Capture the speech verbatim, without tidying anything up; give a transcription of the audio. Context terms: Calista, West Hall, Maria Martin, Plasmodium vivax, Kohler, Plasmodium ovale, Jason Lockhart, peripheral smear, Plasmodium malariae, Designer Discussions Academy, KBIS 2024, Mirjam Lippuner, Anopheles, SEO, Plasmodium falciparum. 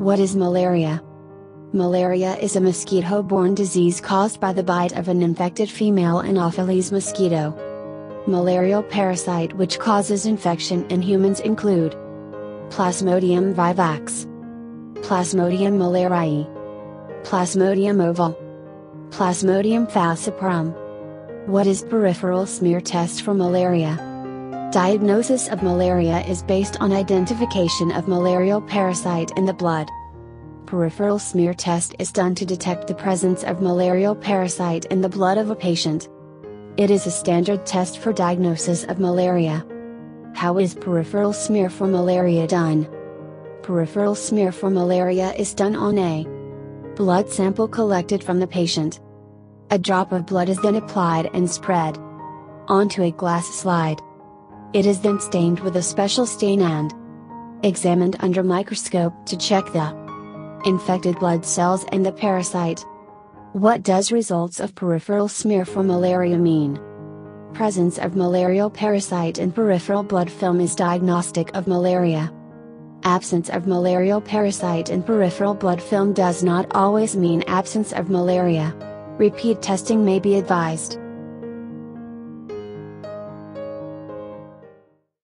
What is malaria? Malaria is a mosquito-borne disease caused by the bite of an infected female Anopheles mosquito. Malarial parasite which causes infection in humans include Plasmodium vivax, Plasmodium malariae, Plasmodium ovale, Plasmodium falciparum. What is peripheral smear test for malaria? Diagnosis of malaria is based on identification of malarial parasite in the blood. Peripheral smear test is done to detect the presence of malarial parasite in the blood of a patient. It is a standard test for diagnosis of malaria. How is peripheral smear for malaria done? Peripheral smear for malaria is done on a blood sample collected from the patient. A drop of blood is then applied and spread onto a glass slide. It is then stained with a special stain and examined under microscope to check the infected blood cells and the parasite. What does results of peripheral smear for malaria mean? Presence of malarial parasite in peripheral blood film is diagnostic of malaria. Absence of malarial parasite in peripheral blood film does not always mean absence of malaria. Repeat testing may be advised.